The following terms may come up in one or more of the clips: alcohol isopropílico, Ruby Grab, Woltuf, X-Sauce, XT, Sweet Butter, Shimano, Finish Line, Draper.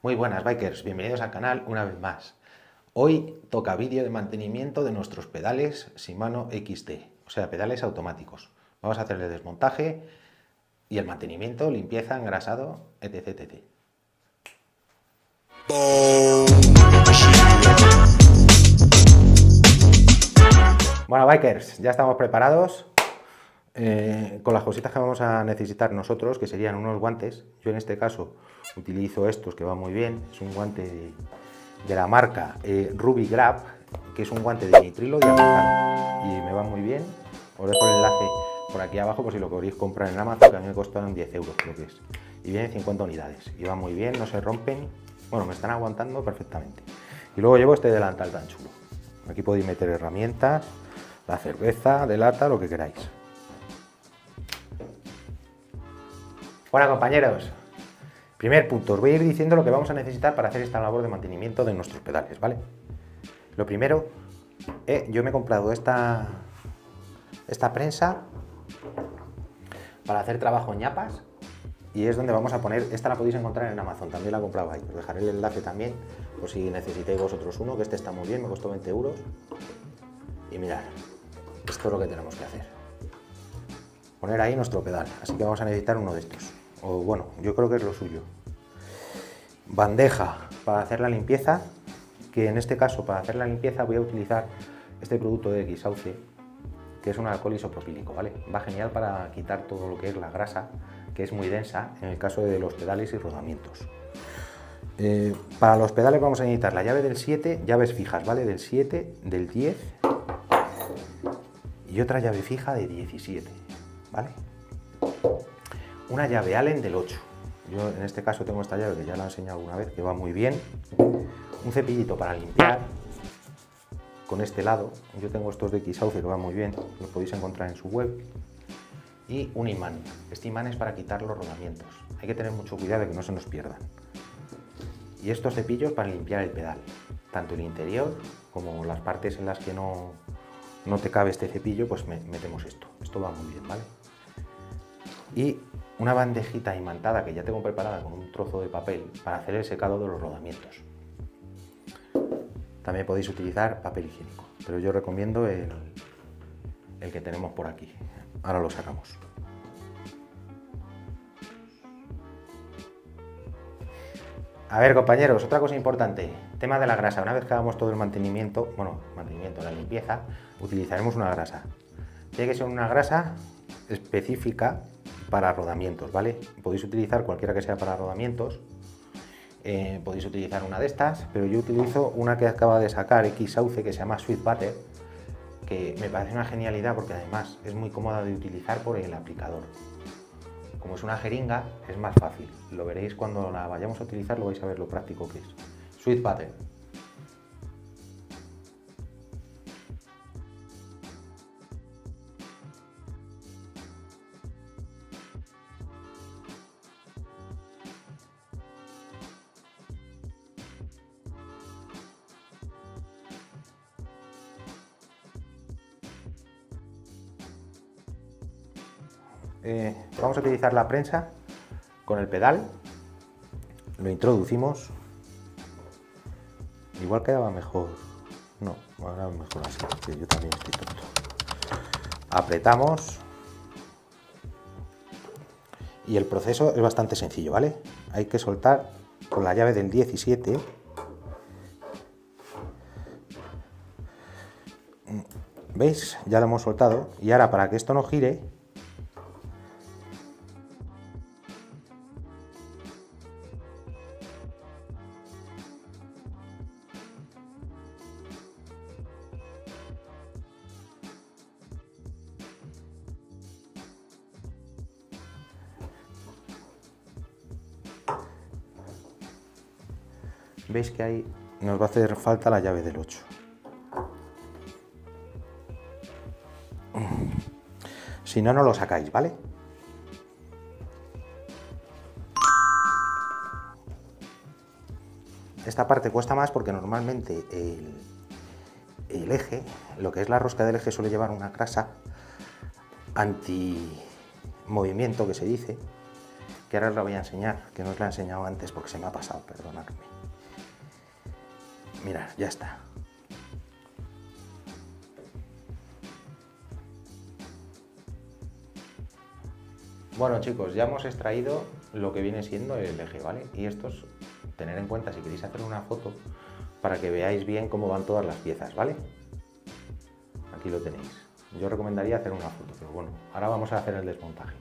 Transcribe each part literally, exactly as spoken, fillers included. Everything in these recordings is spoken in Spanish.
Muy buenas bikers, bienvenidos al canal una vez más. Hoy toca vídeo de mantenimiento de nuestros pedales Shimano X T, o sea, pedales automáticos. Vamos a hacer el desmontaje y el mantenimiento, limpieza, engrasado, etc, etcétera. Bueno, bikers, ya estamos preparados eh, con las cositas que vamos a necesitar nosotros, que serían unos guantes. Yo en este caso utilizo estos que van muy bien. Es un guante de, de la marca eh, Ruby Grab, que es un guante de nitrilo diamantado y me va muy bien. Os dejo el enlace por aquí abajo por si lo queréis comprar en Amazon, que a mí me costaron diez euros creo que es, y vienen cincuenta unidades y van muy bien, no se rompen. Bueno, me están aguantando perfectamente. Y luego llevo este delantal tan chulo. Aquí podéis meter herramientas, la cerveza, de lata, lo que queráis. Bueno, compañeros, primer punto, os voy a ir diciendo lo que vamos a necesitar para hacer esta labor de mantenimiento de nuestros pedales, ¿vale? Lo primero, eh, yo me he comprado esta, esta prensa para hacer trabajo en ñapas y es donde vamos a poner, esta la podéis encontrar en Amazon, también la compraba ahí, os dejaré el enlace también por si necesitáis vosotros uno, que este está muy bien, me costó veinte euros. Y mirad, esto es lo que tenemos que hacer, poner ahí nuestro pedal, así que vamos a necesitar uno de estos. O bueno, yo creo que es lo suyo. Bandeja para hacer la limpieza, que en este caso para hacer la limpieza voy a utilizar este producto de X-Sauce, que es un alcohol isopropílico, ¿vale? Va genial para quitar todo lo que es la grasa, que es muy densa en el caso de los pedales y rodamientos. Eh, para los pedales vamos a necesitar la llave del siete, llaves fijas, ¿vale? Del siete, del diez y otra llave fija de diecisiete, ¿vale? Una llave Allen del ocho, yo en este caso tengo esta llave que ya la he enseñado alguna vez, que va muy bien. Un cepillito para limpiar con este lado, yo tengo estos de X-Sauce que van muy bien, los podéis encontrar en su web. Y un imán, este imán es para quitar los rodamientos, hay que tener mucho cuidado de que no se nos pierdan. Y estos cepillos para limpiar el pedal, tanto el interior como las partes en las que no, no te cabe este cepillo, pues metemos esto, esto va muy bien, ¿vale? Y una bandejita imantada que ya tengo preparada con un trozo de papel para hacer el secado de los rodamientos. También podéis utilizar papel higiénico, pero yo recomiendo el, el que tenemos por aquí. Ahora lo sacamos. A ver, compañeros, otra cosa importante, tema de la grasa. Una vez que hagamos todo el mantenimiento, bueno, mantenimiento, la limpieza, utilizaremos una grasa. Tiene que ser una grasa específica para rodamientos, ¿vale? Podéis utilizar cualquiera que sea para rodamientos, eh, podéis utilizar una de estas, pero yo utilizo una que acaba de sacar X-Sauce, que se llama Sweet Butter, que me parece una genialidad porque además es muy cómoda de utilizar por el aplicador. Como es una jeringa, es más fácil, lo veréis cuando la vayamos a utilizar, lo vais a ver lo práctico que es. Sweet Butter. Eh, vamos a utilizar la prensa con el pedal, lo introducimos, igual quedaba mejor, no, ahora mejor así, que yo también estoy tonto. Apretamos y el proceso es bastante sencillo, ¿vale? Hay que soltar con la llave del diecisiete . ¿Veis? Ya lo hemos soltado y ahora para que esto no gire . Veis que ahí nos va a hacer falta la llave del ocho. Si no, no lo sacáis, ¿vale? Esta parte cuesta más porque normalmente el, el eje, lo que es la rosca del eje, suele llevar una grasa anti movimiento que se dice, que ahora os la voy a enseñar, que no os la he enseñado antes porque se me ha pasado, perdonadme. Mirad, ya está. Bueno chicos, ya hemos extraído lo que viene siendo el eje, ¿vale? Y estos, tener en cuenta si queréis hacer una foto para que veáis bien cómo van todas las piezas, ¿vale? Aquí lo tenéis. Yo recomendaría hacer una foto, pero bueno, ahora vamos a hacer el desmontaje.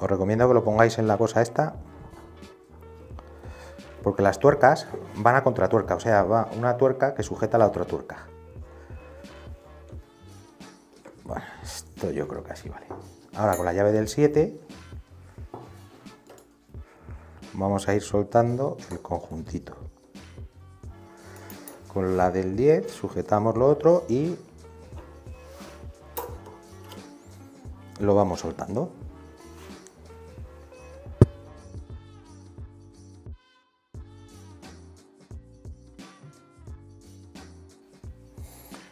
Os recomiendo que lo pongáis en la cosa esta, porque las tuercas van a contratuerca, o sea, va una tuerca que sujeta a la otra tuerca. Bueno, esto yo creo que así vale. Ahora con la llave del siete vamos a ir soltando el conjuntito. Con la del diez sujetamos lo otro y lo vamos soltando.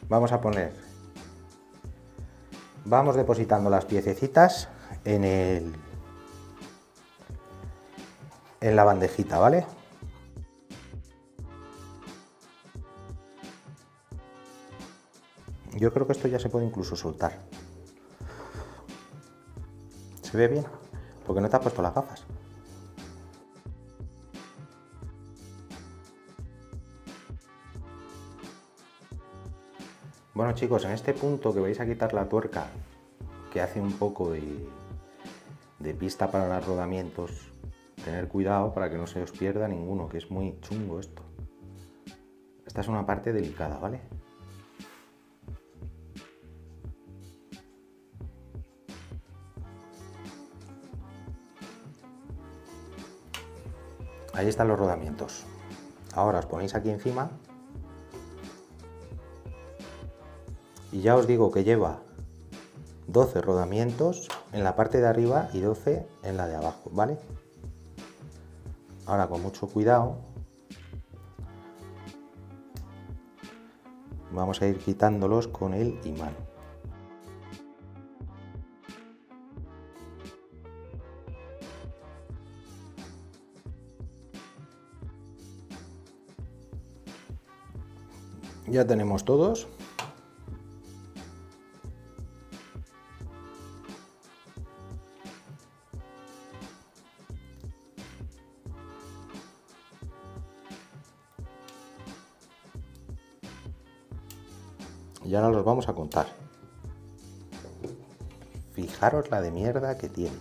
Vamos a poner, vamos depositando las piececitas en el, en la bandejita, ¿vale? Yo creo que esto ya se puede incluso soltar. ¿Se ve bien? Porque no te has puesto las gafas. Bueno chicos, en este punto que vais a quitar la tuerca que hace un poco de, de pista para los rodamientos, tener cuidado para que no se os pierda ninguno, que es muy chungo esto. Esta es una parte delicada, ¿vale? Ahí están los rodamientos. Ahora os ponéis aquí encima. Y ya os digo que lleva doce rodamientos en la parte de arriba y doce en la de abajo, ¿vale? Ahora con mucho cuidado vamos a ir quitándolos con el imán. Ya tenemos todos. Y ahora los vamos a contar. Fijaros la de mierda que tiene.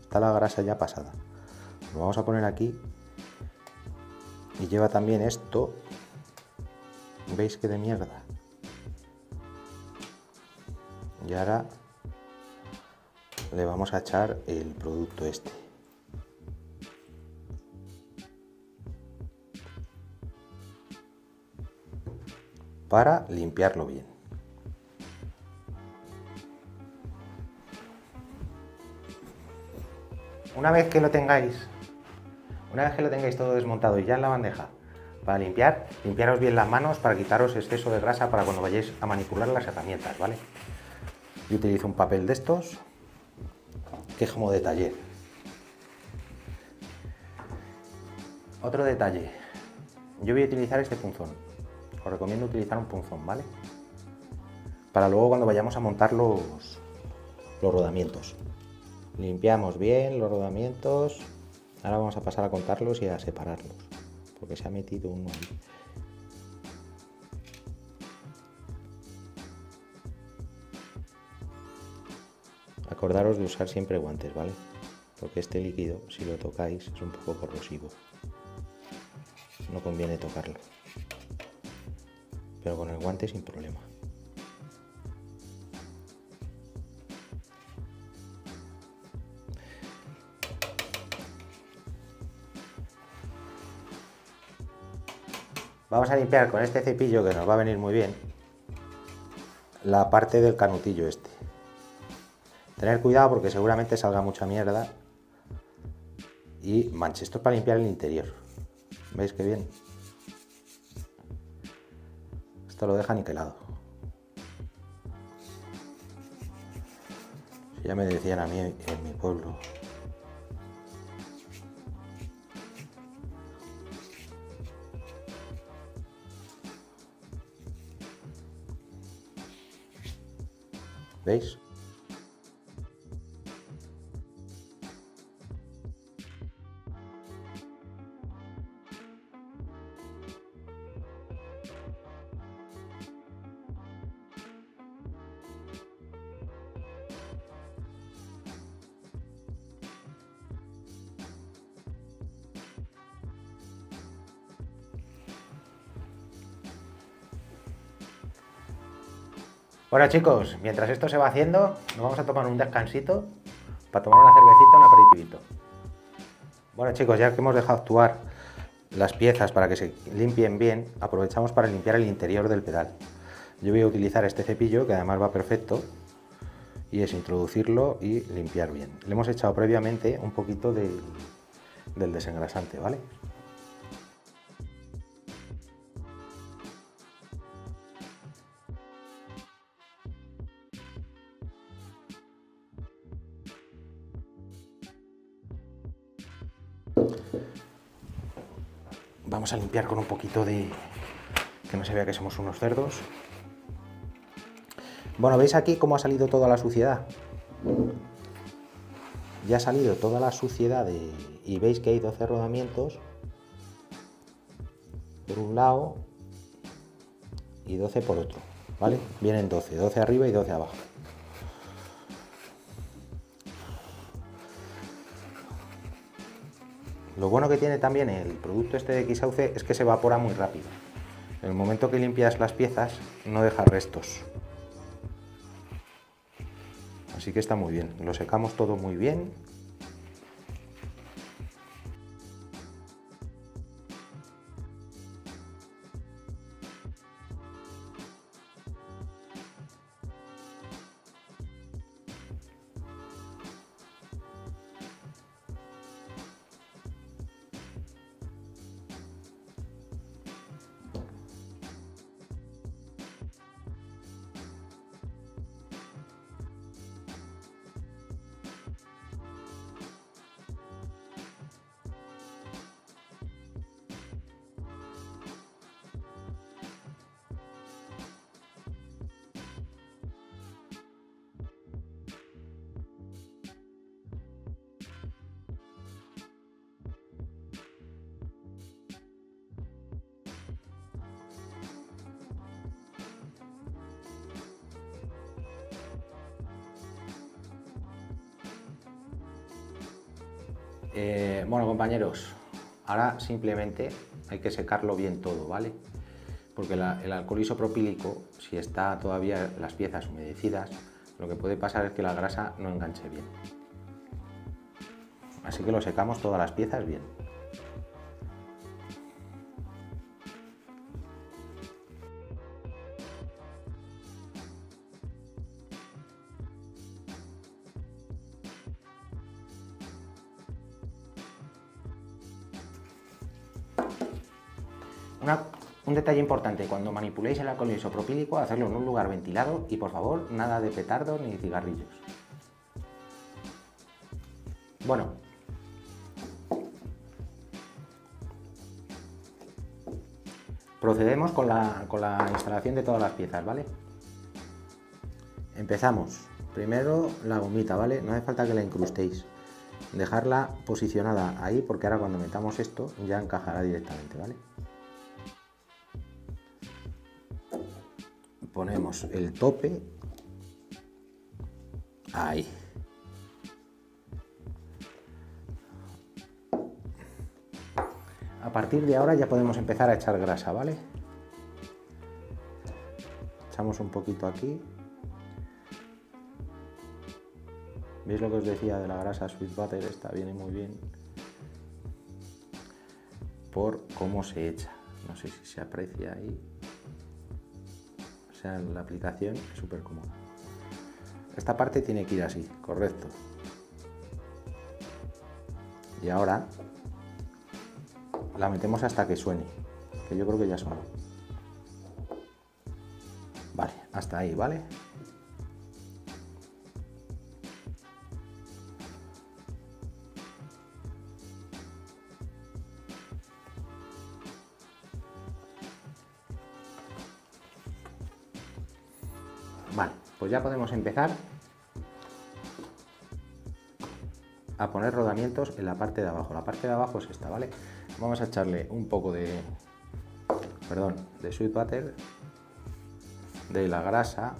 Está la grasa ya pasada. Lo vamos a poner aquí. Y lleva también esto. ¿Veis qué de mierda? Y ahora le vamos a echar el producto este. Para limpiarlo bien. Una vez que lo tengáis, una vez que lo tengáis todo desmontado y ya en la bandeja, para limpiar, limpiaros bien las manos para quitaros exceso de grasa para cuando vayáis a manipular las herramientas, ¿vale? Yo utilizo un papel de estos, que es como de taller. Otro detalle, yo voy a utilizar este punzón. Os recomiendo utilizar un punzón, ¿vale? Para luego cuando vayamos a montar los, los rodamientos. Limpiamos bien los rodamientos. Ahora vamos a pasar a contarlos y a separarlos. Porque se ha metido uno ahí. Acordaros de usar siempre guantes, ¿vale? Porque este líquido, si lo tocáis, es un poco corrosivo. No conviene tocarlo. Pero con el guante sin problema. Vamos a limpiar con este cepillo que nos va a venir muy bien la parte del canutillo este. Tener cuidado porque seguramente salga mucha mierda y manches. Esto es para limpiar el interior. ¿Veis qué bien? Esto lo deja niquelado. Ya me decían a mí en mi pueblo. ¿Veis? Bueno chicos, mientras esto se va haciendo, nos vamos a tomar un descansito para tomar una cervecita, un aperitivito. Bueno chicos, ya que hemos dejado actuar las piezas para que se limpien bien, aprovechamos para limpiar el interior del pedal. Yo voy a utilizar este cepillo, que además va perfecto, y es introducirlo y limpiar bien. Le hemos echado previamente un poquito de, del desengrasante, ¿vale? Vamos a limpiar con un poquito de... que no se vea que somos unos cerdos. Bueno, ¿veis aquí cómo ha salido toda la suciedad? Ya ha salido toda la suciedad de... y veis que hay doce rodamientos por un lado y doce por otro, ¿vale? Vienen doce, doce arriba y doce abajo. Lo bueno que tiene también el producto este de X-Sauce es que se evapora muy rápido. En el momento que limpias las piezas no deja restos. Así que está muy bien. Lo secamos todo muy bien. Eh, bueno compañeros, ahora simplemente hay que secarlo bien todo, ¿vale? Porque la, el alcohol isopropílico, si está todavía las piezas humedecidas, lo que puede pasar es que la grasa no enganche bien. Así que lo secamos todas las piezas bien. Una, un detalle importante, cuando manipuléis el alcohol isopropílico, hacerlo en un lugar ventilado y por favor, nada de petardos ni cigarrillos. Bueno. Procedemos con la, con la instalación de todas las piezas, ¿vale? Empezamos. Primero la gomita, ¿vale? No hace falta que la incrustéis. Dejarla posicionada ahí porque ahora cuando metamos esto ya encajará directamente, ¿vale? Ponemos el tope, ahí. A partir de ahora ya podemos empezar a echar grasa, ¿vale? Echamos un poquito aquí. ¿Veis lo que os decía de la grasa Sweet Butter? Esta viene muy bien por cómo se echa. No sé si se aprecia ahí. O sea, la aplicación es súper cómoda. Esta parte tiene que ir así, correcto. Y ahora la metemos hasta que suene, que yo creo que ya suena. Vale, hasta ahí, ¿vale? Vale, pues ya podemos empezar a poner rodamientos en la parte de abajo. La parte de abajo es esta, ¿vale? Vamos a echarle un poco de, perdón, de Sweet Butter, de la grasa.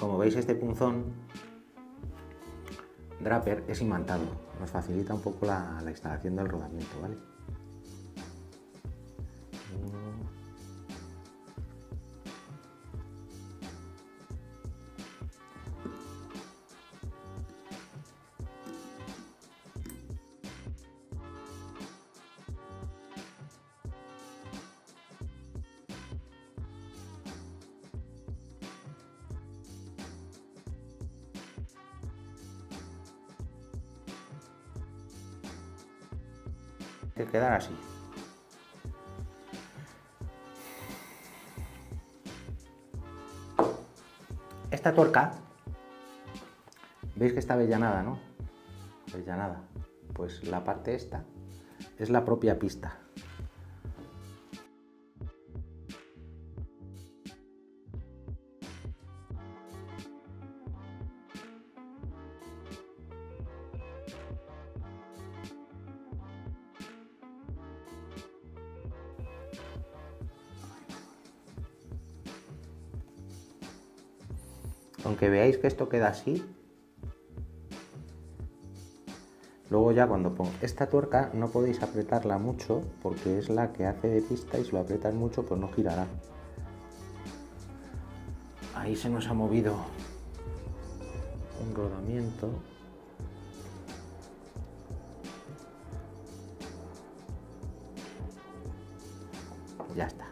Como veis, este punzón Draper es imantado, nos facilita un poco la, la instalación del rodamiento, ¿vale? Que quedar así. Esta tuerca, veis que está avellanada, ¿no? Avellanada. Pues la parte esta es la propia pista. Aunque veáis que esto queda así, luego ya cuando pongo esta tuerca no podéis apretarla mucho porque es la que hace de pista, y si lo apretas mucho pues no girará. Ahí se nos ha movido un rodamiento. Ya está.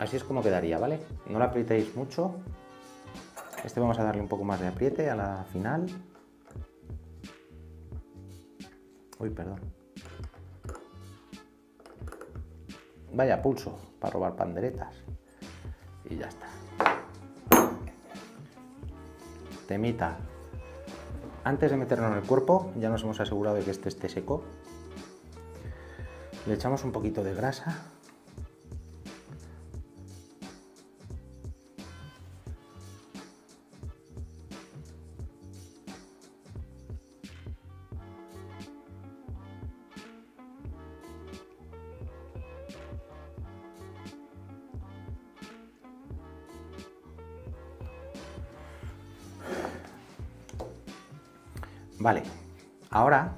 Así es como quedaría, ¿vale? No lo aprietéis mucho. Este vamos a darle un poco más de apriete a la final. Uy, perdón. Vaya pulso para robar panderetas. Y ya está. Temita. Antes de meternos en el cuerpo, ya nos hemos asegurado de que este esté seco. Le echamos un poquito de grasa. Vale, ahora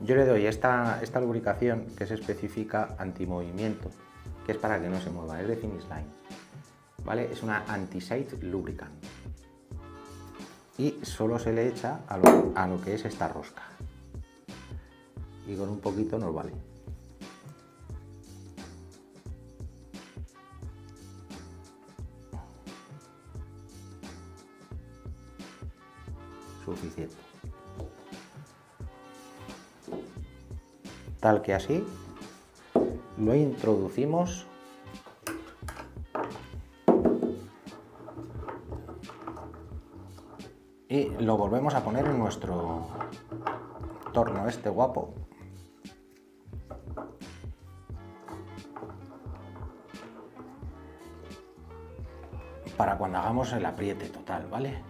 yo le doy esta, esta lubricación que se especifica antimovimiento, que es para que no se mueva, es de Finish Line, ¿vale? Es una anti-shade lubricant y solo se le echa a lo, a lo que es esta rosca, y con un poquito nos vale. tal que así, lo introducimos y lo volvemos a poner en nuestro torno este guapo. Para cuando hagamos el apriete total, ¿vale?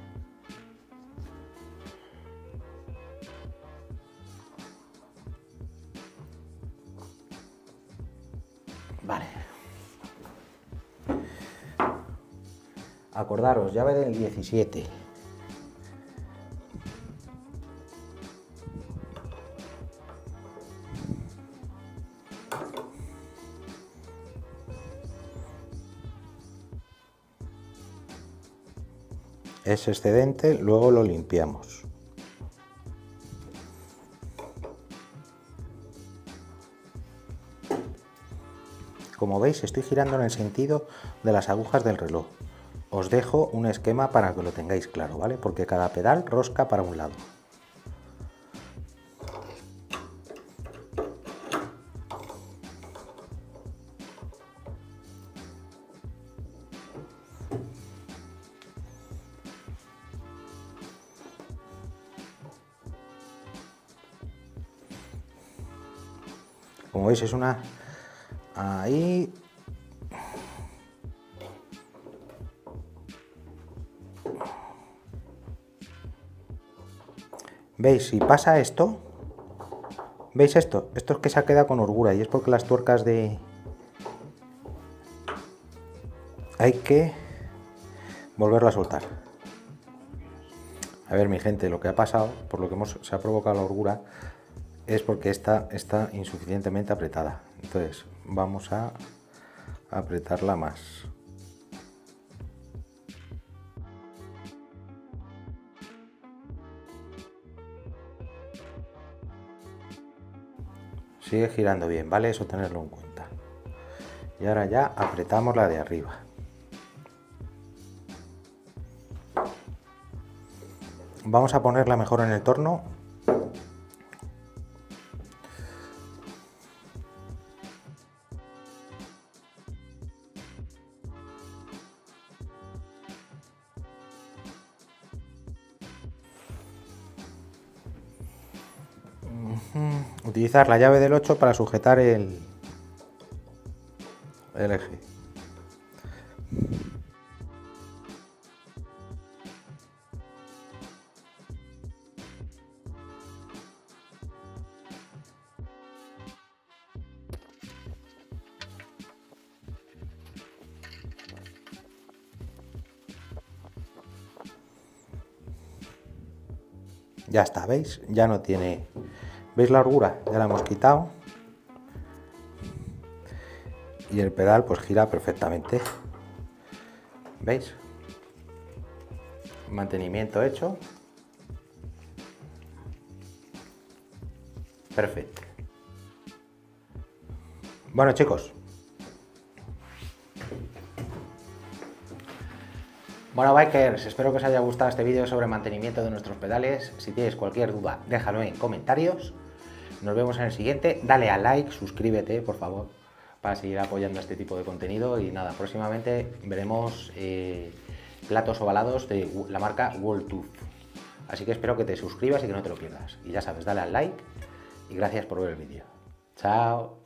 Vale. Acordaros, llave del diecisiete. Ese excedente luego lo limpiamos. Como veis, estoy girando en el sentido de las agujas del reloj. Os dejo un esquema para que lo tengáis claro, ¿vale? Porque cada pedal rosca para un lado. Como veis, es una... ahí... ¿Veis? Si pasa esto... ¿Veis esto? Esto es que se ha quedado con holgura y es porque las tuercas de... Hay que volverlo a soltar. A ver, mi gente, lo que ha pasado, por lo que hemos, se ha provocado la holgura... es porque esta está insuficientemente apretada, entonces vamos a apretarla más. Sigue girando bien, ¿vale? Eso tenerlo en cuenta. Y ahora ya apretamos la de arriba. Vamos a ponerla mejor en el torno. Utilizar la llave del ocho para sujetar el, el eje. Ya está, ¿veis? Ya no tiene... ¿Veis la holgura? Ya la hemos quitado y el pedal pues gira perfectamente. ¿Veis? Mantenimiento hecho. Perfecto. Bueno, chicos. Bueno, bikers, espero que os haya gustado este vídeo sobre mantenimiento de nuestros pedales. Si tienes cualquier duda, déjalo en comentarios. Nos vemos en el siguiente. Dale a like, suscríbete, por favor, para seguir apoyando este tipo de contenido. Y nada, próximamente veremos eh, platos ovalados de la marca Woltuf. Así que espero que te suscribas y que no te lo pierdas. Y ya sabes, dale al like y gracias por ver el vídeo. Chao.